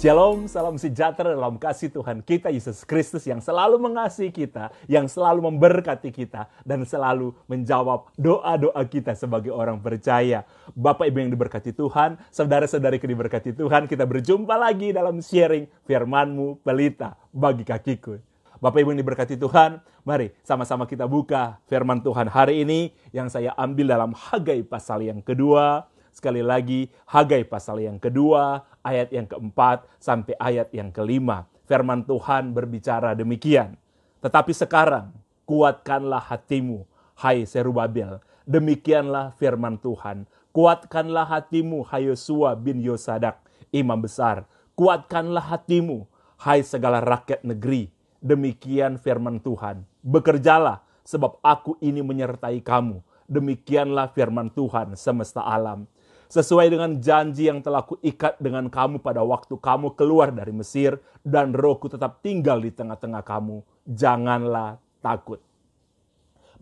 Shalom, salam sejahtera dalam kasih Tuhan kita, Yesus Kristus yang selalu mengasihi kita, yang selalu memberkati kita, dan selalu menjawab doa-doa kita sebagai orang percaya. Bapak Ibu yang diberkati Tuhan, saudara-saudari yang diberkati Tuhan, kita berjumpa lagi dalam sharing firman-Mu pelita bagi kakiku. Bapak Ibu yang diberkati Tuhan, mari sama-sama kita buka firman Tuhan hari ini yang saya ambil dalam Hagai pasal yang kedua. Sekali lagi, Hagai pasal yang kedua, ayat yang keempat sampai ayat yang kelima. Firman Tuhan berbicara demikian. Tetapi sekarang, kuatkanlah hatimu, hai Serubabel. Demikianlah firman Tuhan. Kuatkanlah hatimu, hai Yosua bin Yosadak, imam besar. Kuatkanlah hatimu, hai segala rakyat negeri. Demikian firman Tuhan. Bekerjalah, sebab aku ini menyertai kamu. Demikianlah firman Tuhan semesta alam. Sesuai dengan janji yang telah kuikat dengan kamu pada waktu kamu keluar dari Mesir, dan Rohku tetap tinggal di tengah-tengah kamu. Janganlah takut.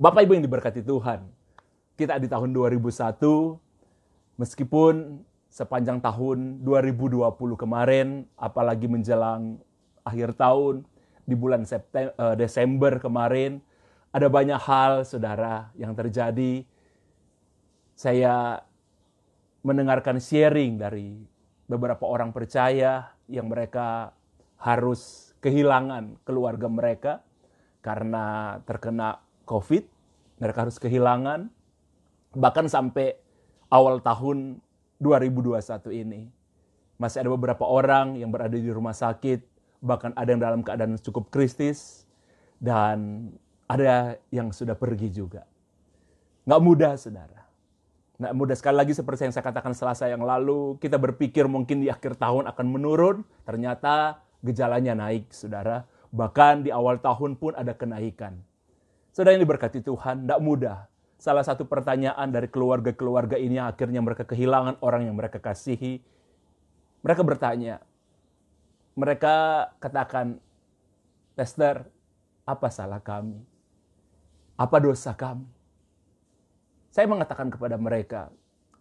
Bapak Ibu yang diberkati Tuhan, kita di tahun 2001, meskipun sepanjang tahun 2020 kemarin, apalagi menjelang akhir tahun, di bulan Desember kemarin, ada banyak hal, saudara, yang terjadi. Saya mendengarkan sharing dari beberapa orang percaya yang mereka harus kehilangan keluarga mereka karena terkena COVID. Mereka harus kehilangan bahkan sampai awal tahun 2021 ini. Masih ada beberapa orang yang berada di rumah sakit, bahkan ada yang dalam keadaan cukup kritis, dan ada yang sudah pergi juga. Nggak mudah, saudara. Nggak mudah. Sekali lagi seperti yang saya katakan Selasa yang lalu, kita berpikir mungkin di akhir tahun akan menurun, ternyata gejalanya naik, saudara. Bahkan di awal tahun pun ada kenaikan. Saudara yang diberkati Tuhan, nggak mudah. Salah satu pertanyaan dari keluarga-keluarga ini yang akhirnya mereka kehilangan orang yang mereka kasihi. Mereka bertanya, mereka katakan, Lester, apa salah kami? Apa dosa kami? Saya mengatakan kepada mereka,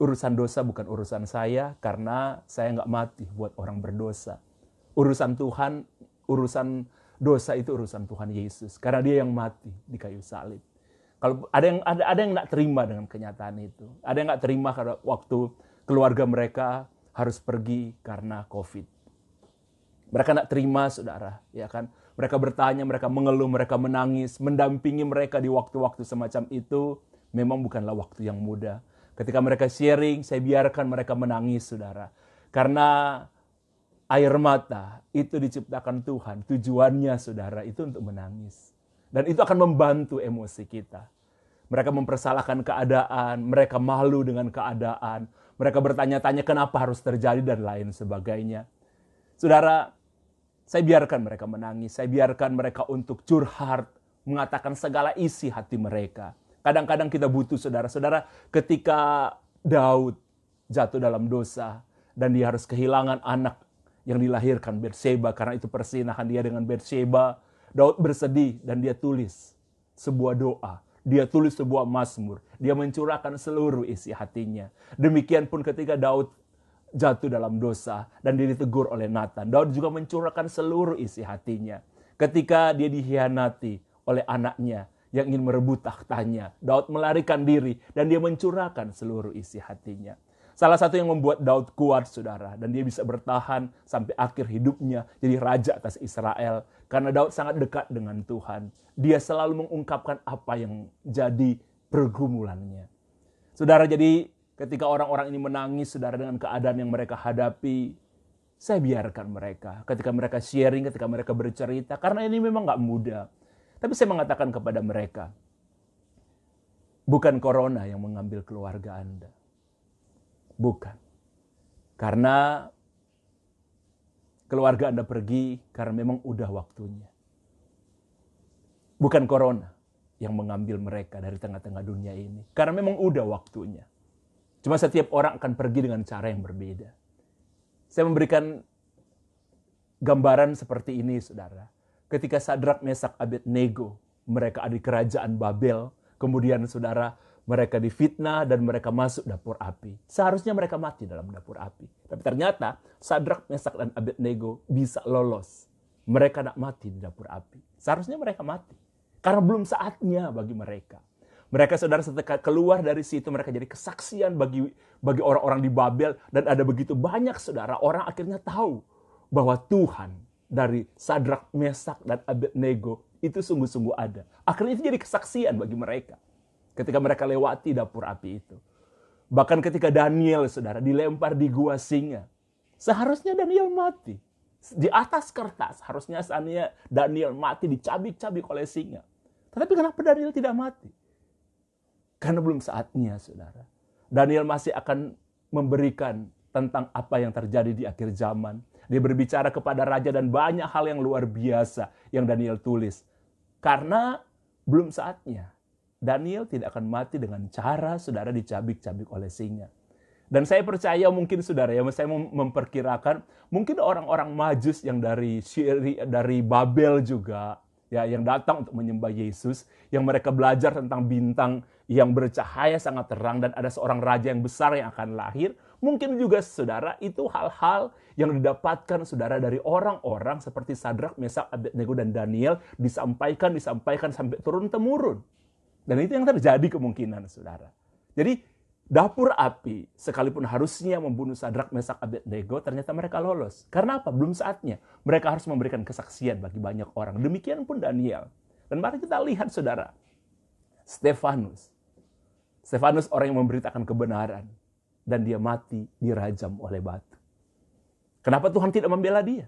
urusan dosa bukan urusan saya, karena saya nggak mati buat orang berdosa. Urusan Tuhan, urusan dosa itu urusan Tuhan Yesus, karena Dia yang mati di kayu salib. Kalau ada yang nggak terima dengan kenyataan itu, ada yang nggak terima karena waktu keluarga mereka harus pergi karena COVID. Mereka nak terima, saudara, ya kan? Mereka bertanya, mereka mengeluh, mereka menangis, mendampingi mereka di waktu-waktu semacam itu memang bukanlah waktu yang mudah. Ketika mereka sharing, saya biarkan mereka menangis, saudara. Karena air mata itu diciptakan Tuhan, tujuannya, saudara, itu untuk menangis. Dan itu akan membantu emosi kita. Mereka mempersalahkan keadaan, mereka malu dengan keadaan, mereka bertanya-tanya kenapa harus terjadi dan lain sebagainya. Saudara, saya biarkan mereka menangis, saya biarkan mereka untuk curhat, mengatakan segala isi hati mereka. Kadang-kadang kita butuh, saudara-saudara, ketika Daud jatuh dalam dosa dan dia harus kehilangan anak yang dilahirkan Betseba, karena itu persinahan dia dengan Betseba. Daud bersedih dan dia tulis sebuah doa. Dia tulis sebuah mazmur. Dia mencurahkan seluruh isi hatinya. Demikian pun ketika Daud jatuh dalam dosa dan dia ditegur oleh Nathan, Daud juga mencurahkan seluruh isi hatinya. Ketika dia dikhianati oleh anaknya yang ingin merebut tahtanya, Daud melarikan diri dan dia mencurahkan seluruh isi hatinya. Salah satu yang membuat Daud kuat, saudara, dan dia bisa bertahan sampai akhir hidupnya jadi raja atas Israel, karena Daud sangat dekat dengan Tuhan. Dia selalu mengungkapkan apa yang jadi pergumulannya. Saudara, jadi ketika orang-orang ini menangis, saudara, dengan keadaan yang mereka hadapi, saya biarkan mereka. Ketika mereka sharing, ketika mereka bercerita, karena ini memang gak mudah. Tapi saya mengatakan kepada mereka, bukan corona yang mengambil keluarga Anda. Bukan. Karena keluarga Anda pergi karena memang udah waktunya. Bukan corona yang mengambil mereka dari tengah-tengah dunia ini. Karena memang udah waktunya. Cuma setiap orang akan pergi dengan cara yang berbeda. Saya memberikan gambaran seperti ini, saudara. Ketika Sadrak, Mesak, Abednego, mereka ada di kerajaan Babel. Kemudian, saudara, mereka difitnah dan mereka masuk dapur api. Seharusnya mereka mati dalam dapur api. Tapi ternyata Sadrak, Mesak, dan Abednego bisa lolos. Mereka tidak mati di dapur api. Seharusnya mereka mati. Karena belum saatnya bagi mereka. Mereka saudara setelah keluar dari situ mereka jadi kesaksian bagi orang-orang di Babel. Dan ada begitu banyak saudara orang akhirnya tahu bahwa Tuhan dari Sadrak, Mesak, dan Abednego itu sungguh-sungguh ada. Akhirnya itu jadi kesaksian bagi mereka. Ketika mereka lewati dapur api itu. Bahkan ketika Daniel, saudara, dilempar di gua singa. Seharusnya Daniel mati. Di atas kertas, harusnya Daniel mati dicabik-cabik oleh singa. Tetapi kenapa Daniel tidak mati? Karena belum saatnya, saudara. Daniel masih akan memberikan tentang apa yang terjadi di akhir zaman. Dia berbicara kepada raja dan banyak hal yang luar biasa yang Daniel tulis. Karena belum saatnya. Daniel tidak akan mati dengan cara saudara dicabik-cabik oleh singa. Dan saya percaya mungkin saudara, ya saya memperkirakan mungkin orang-orang Majus yang dari Babel juga, ya yang datang untuk menyembah Yesus, yang mereka belajar tentang bintang yang bercahaya sangat terang dan ada seorang raja yang besar yang akan lahir. Mungkin juga saudara itu hal-hal yang didapatkan saudara dari orang-orang seperti Sadrak, Mesak, Abednego dan Daniel disampaikan sampai turun-temurun. Dan itu yang terjadi kemungkinan, saudara. Jadi, dapur api sekalipun harusnya membunuh Sadrak, Mesak, Abednego, ternyata mereka lolos. Karena apa? Belum saatnya. Mereka harus memberikan kesaksian bagi banyak orang. Demikian pun Daniel. Dan mari kita lihat, saudara. Stefanus orang yang memberitakan kebenaran. Dan dia mati dirajam oleh batu. Kenapa Tuhan tidak membela dia?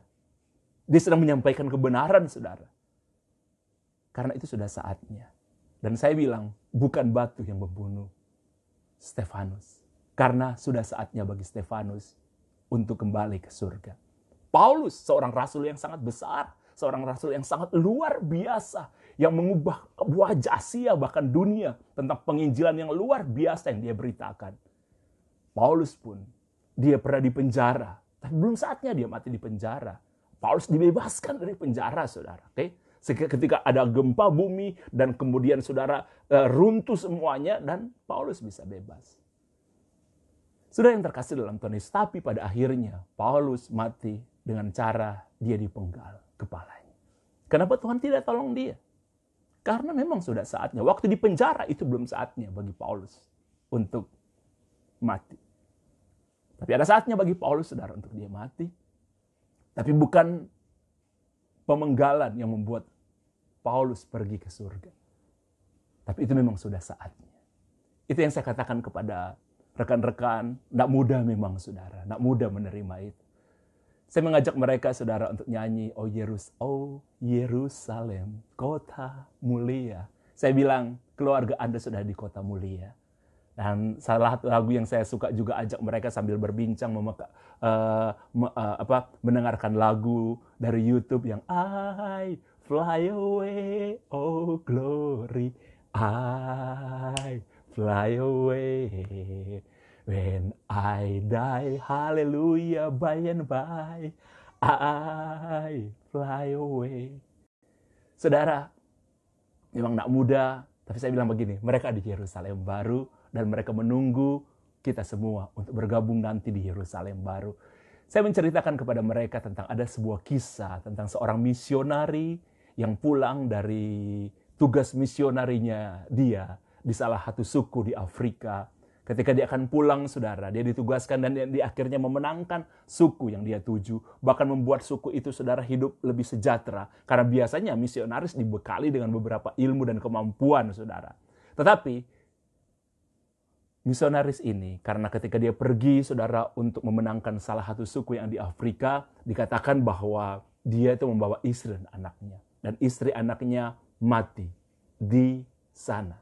Dia sedang menyampaikan kebenaran, saudara. Karena itu sudah saatnya. Dan saya bilang, bukan batu yang membunuh Stefanus. Karena sudah saatnya bagi Stefanus untuk kembali ke surga. Paulus, seorang rasul yang sangat besar. Seorang rasul yang sangat luar biasa. Yang mengubah wajah Asia, bahkan dunia. Tentang penginjilan yang luar biasa yang dia beritakan. Paulus pun, dia pernah dipenjara. Tapi belum saatnya dia mati di penjara. Paulus dibebaskan dari penjara, saudara. Oke? Ketika ada gempa bumi dan kemudian saudara runtuh semuanya dan Paulus bisa bebas. Saudara yang terkasih dalam Tuhan Yesus, tapi pada akhirnya Paulus mati dengan cara dia dipenggal kepalanya. Kenapa Tuhan tidak tolong dia? Karena memang sudah saatnya. Waktu di penjara itu belum saatnya bagi Paulus untuk mati. Tapi ada saatnya bagi Paulus, saudara, untuk dia mati. Tapi bukan pemenggalan yang membuat Paulus pergi ke surga. Tapi itu memang sudah saatnya. Itu yang saya katakan kepada rekan-rekan. Tidak mudah memang, saudara. Tidak mudah menerima itu. Saya mengajak mereka, saudara, untuk nyanyi. Oh Yerusalem, kota mulia. Saya bilang, keluarga Anda sudah di kota mulia. Dan salah satu lagu yang saya suka juga ajak mereka sambil berbincang, mendengarkan lagu dari YouTube yang I fly away, oh glory, I fly away, when I die, hallelujah, by and by, I fly away. Saudara, memang tidak mudah, tapi saya bilang begini, mereka di Yerusalem baru, dan mereka menunggu kita semua untuk bergabung nanti di Yerusalem baru. Saya menceritakan kepada mereka tentang ada sebuah kisah tentang seorang misionari yang pulang dari tugas misionarinya dia di salah satu suku di Afrika. Ketika dia akan pulang, saudara, dia ditugaskan dan dia akhirnya memenangkan suku yang dia tuju. Bahkan membuat suku itu, saudara, hidup lebih sejahtera. Karena biasanya misionaris dibekali dengan beberapa ilmu dan kemampuan, saudara. Tetapi misionaris ini, karena ketika dia pergi, saudara, untuk memenangkan salah satu suku yang di Afrika, dikatakan bahwa dia itu membawa istri dan anaknya. Dan istri anaknya mati di sana.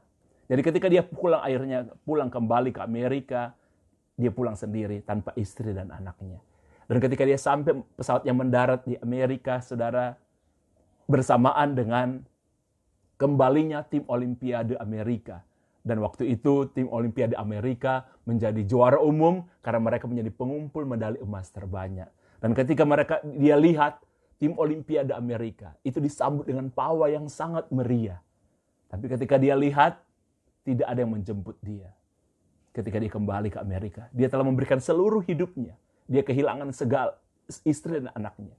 Jadi ketika dia pulang, akhirnya pulang kembali ke Amerika, dia pulang sendiri tanpa istri dan anaknya. Dan ketika dia sampai pesawatnya mendarat di Amerika, saudara, bersamaan dengan kembalinya tim Olimpiade Amerika. Dan waktu itu tim Olimpiade Amerika menjadi juara umum karena mereka menjadi pengumpul medali emas terbanyak. Dan ketika dia lihat tim Olimpiade Amerika itu disambut dengan pawai yang sangat meriah. Tapi ketika dia lihat tidak ada yang menjemput dia ketika dia kembali ke Amerika. Dia telah memberikan seluruh hidupnya. Dia kehilangan segala istri dan anaknya.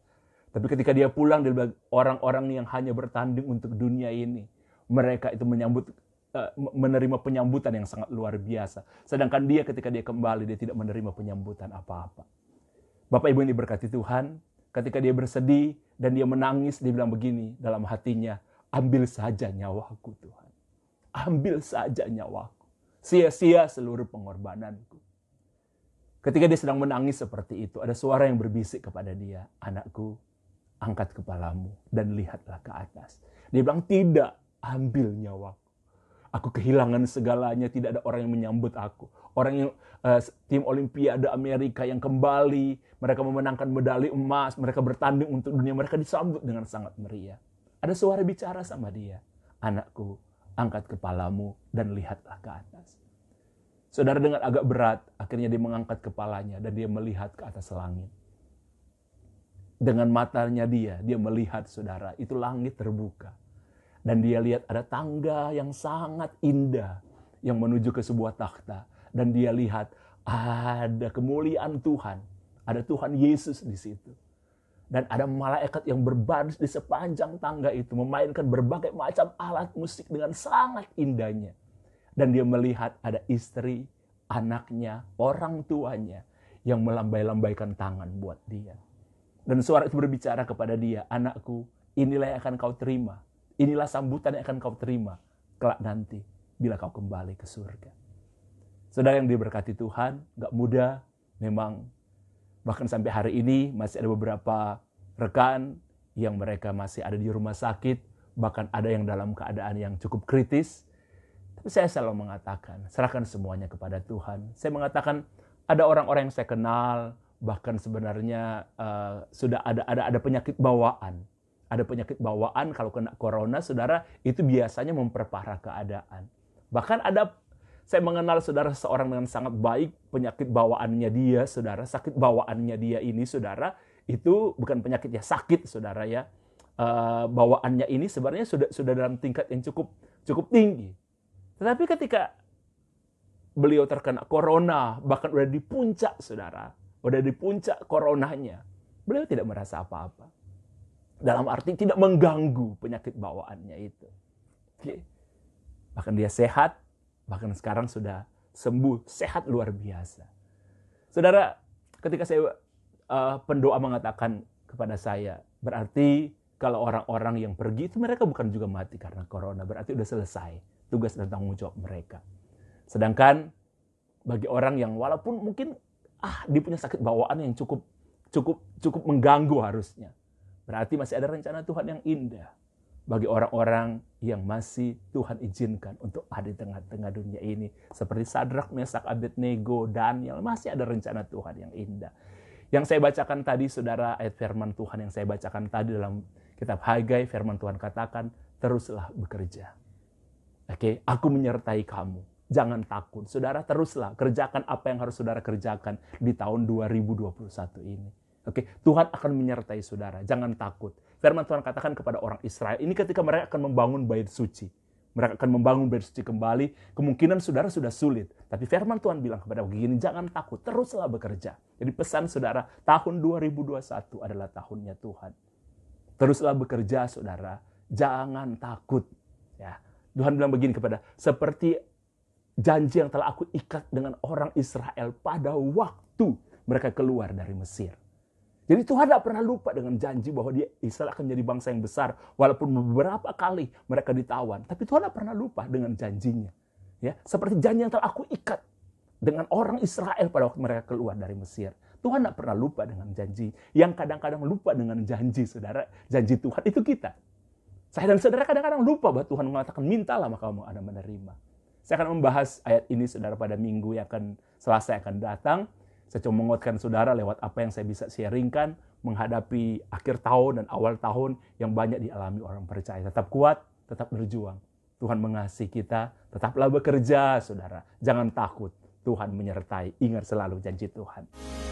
Tapi ketika dia pulang, orang-orang yang hanya bertanding untuk dunia ini, mereka itu menerima penyambutan yang sangat luar biasa. Sedangkan dia ketika dia kembali, dia tidak menerima penyambutan apa-apa. Bapak Ibu ini diberkati Tuhan, ketika dia bersedih dan dia menangis, dia bilang begini dalam hatinya, ambil saja nyawaku Tuhan. Ambil saja nyawaku. Sia-sia seluruh pengorbananku. Ketika dia sedang menangis seperti itu, ada suara yang berbisik kepada dia, anakku, angkat kepalamu dan lihatlah ke atas. Dia bilang, tidak, ambil nyawaku. Aku kehilangan segalanya, tidak ada orang yang menyambut aku. Orang yang tim Olimpiade Amerika yang kembali, mereka memenangkan medali emas, mereka bertanding untuk dunia, mereka disambut dengan sangat meriah. Ada suara bicara sama dia, anakku, angkat kepalamu dan lihatlah ke atas. Saudara, dengan agak berat, akhirnya dia mengangkat kepalanya dan dia melihat ke atas langit. Dengan matanya dia melihat, saudara, itu langit terbuka. Dan dia lihat ada tangga yang sangat indah yang menuju ke sebuah takhta. Dan dia lihat ada kemuliaan Tuhan, ada Tuhan Yesus di situ. Dan ada malaikat yang berbaris di sepanjang tangga itu, memainkan berbagai macam alat musik dengan sangat indahnya. Dan dia melihat ada istri, anaknya, orang tuanya yang melambai-lambaikan tangan buat dia. Dan suara itu berbicara kepada dia, anakku, inilah yang akan kau terima. Inilah sambutan yang akan kau terima kelak nanti bila kau kembali ke surga. Saudara yang diberkati Tuhan, gak mudah memang. Bahkan sampai hari ini masih ada beberapa rekan yang mereka masih ada di rumah sakit. Bahkan ada yang dalam keadaan yang cukup kritis. Tapi saya selalu mengatakan, serahkan semuanya kepada Tuhan. Saya mengatakan, ada orang-orang yang saya kenal, bahkan sebenarnya sudah ada penyakit bawaan. Ada penyakit bawaan, kalau kena corona, saudara, itu biasanya memperparah keadaan. Bahkan saya mengenal saudara seorang dengan sangat baik, penyakit bawaannya dia, saudara, sakit bawaannya dia ini, saudara, itu bukan penyakit ya, sakit, saudara ya. Bawaannya ini sebenarnya sudah dalam tingkat yang cukup tinggi. Tetapi ketika beliau terkena corona, bahkan udah di puncak, saudara, udah di puncak coronanya, beliau tidak merasa apa-apa. Dalam arti tidak mengganggu penyakit bawaannya itu. Okay. Bahkan dia sehat, bahkan sekarang sudah sembuh, sehat luar biasa. Saudara, ketika saya pendoa mengatakan kepada saya, berarti kalau orang-orang yang pergi itu mereka bukan juga mati karena corona, berarti sudah selesai tugas dan tanggung jawab mereka. Sedangkan bagi orang yang walaupun mungkin dia punya sakit bawaan yang cukup mengganggu harusnya. Berarti masih ada rencana Tuhan yang indah bagi orang-orang yang masih Tuhan izinkan untuk ada di tengah-tengah dunia ini. Seperti Sadrak, Mesak, Abednego, Daniel, masih ada rencana Tuhan yang indah. Yang saya bacakan tadi, saudara, ayat firman Tuhan yang saya bacakan tadi dalam kitab Hagai, firman Tuhan katakan, teruslah bekerja. Oke, aku menyertai kamu. Jangan takut. Saudara, teruslah kerjakan apa yang harus saudara kerjakan di tahun 2021 ini. Oke, Tuhan akan menyertai saudara. Jangan takut. Firman Tuhan katakan kepada orang Israel, ini ketika mereka akan membangun bait suci. Mereka akan membangun bait suci kembali. Kemungkinan saudara sudah sulit. Tapi firman Tuhan bilang kepada begini, jangan takut, teruslah bekerja. Jadi pesan saudara, tahun 2021 adalah tahunnya Tuhan. Teruslah bekerja, saudara. Jangan takut. Ya. Tuhan bilang begini kepada, seperti janji yang telah aku ikat dengan orang Israel pada waktu mereka keluar dari Mesir. Jadi Tuhan tidak pernah lupa dengan janji bahwa dia Israel akan menjadi bangsa yang besar. Walaupun beberapa kali mereka ditawan. Tapi Tuhan tidak pernah lupa dengan janjinya. Ya, seperti janji yang telah aku ikat dengan orang Israel pada waktu mereka keluar dari Mesir. Tuhan tidak pernah lupa dengan janji. Yang kadang-kadang lupa dengan janji, saudara. Janji Tuhan itu kita. Saya dan saudara kadang-kadang lupa bahwa Tuhan mengatakan, mintalah maka kamu akan menerima. Saya akan membahas ayat ini, saudara, pada minggu yang akan selasa akan datang. Saya cuma menguatkan saudara lewat apa yang saya bisa sharingkan menghadapi akhir tahun dan awal tahun yang banyak dialami orang percaya. Tetap kuat, tetap berjuang. Tuhan mengasihi kita, tetaplah bekerja, saudara. Jangan takut, Tuhan menyertai. Ingat selalu janji Tuhan.